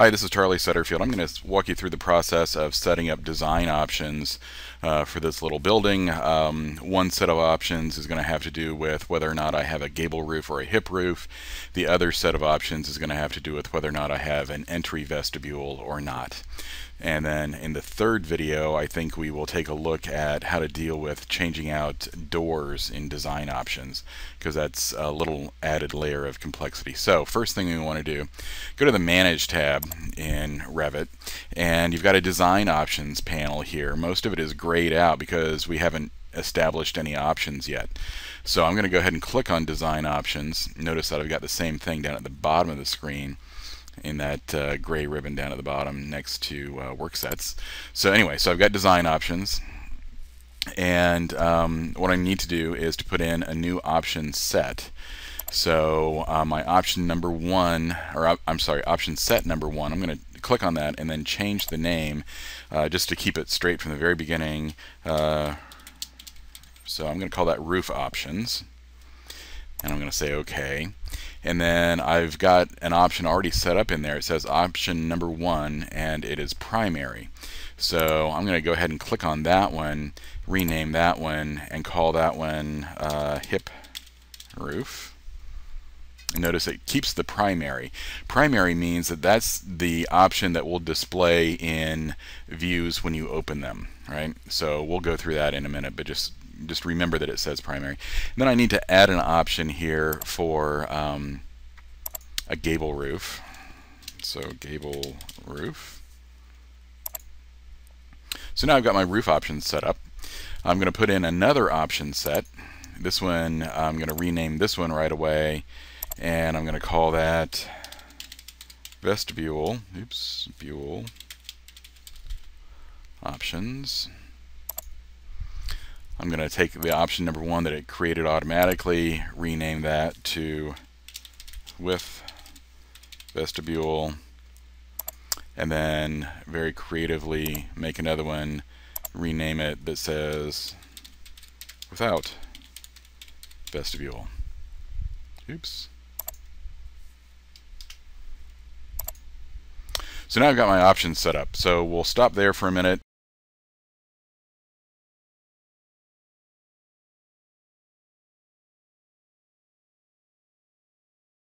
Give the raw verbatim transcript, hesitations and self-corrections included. Hi, this is Charlie Setterfield. I'm going to walk you through the process of setting up design options uh, for this little building. Um, one set of options is going to have to do with whether or not I have a gable roof or a hip roof. The other set of options is going to have to do with whether or not I have an entry vestibule or not. And then in the third video, I think we will take a look at how to deal with changing out doors in design options, because that's a little added layer of complexity. So first thing we want to do, go to the Manage tab in Revit, and you've got a design options panel here. Most of it is grayed out because we haven't established any options yet. So I'm going to go ahead and click on design options. Notice that I've got the same thing down at the bottom of the screen, in that uh, gray ribbon down at the bottom next to uh, work sets. So anyway, so I've got design options, and um, what I need to do is to put in a new option set. So uh, my option number one, or uh, I'm sorry, option set number one, I'm going to click on that and then change the name uh, just to keep it straight from the very beginning. Uh, so I'm going to call that roof options, and I'm going to say okay. And then I've got an option already set up in there. It says option number one, and it is primary. So I'm going to go ahead and click on that one, rename that one, and call that one uh, hip roof. Notice it keeps the primary. Primary means that that's the option that will display in views when you open them, right? So we'll go through that in a minute, but just just remember that it says primary. And then I need to add an option here for um, a gable roof. So gable roof. So now I've got my roof options set up. I'm going to put in another option set. This one, I'm going to rename this one right away, and I'm going to call that vestibule. Oops, vestibule options. I'm going to take the option number one that it created automatically, rename that to with vestibule, and then very creatively make another one, rename it that says without vestibule. Oops. So now I've got my options set up. So we'll stop there for a minute.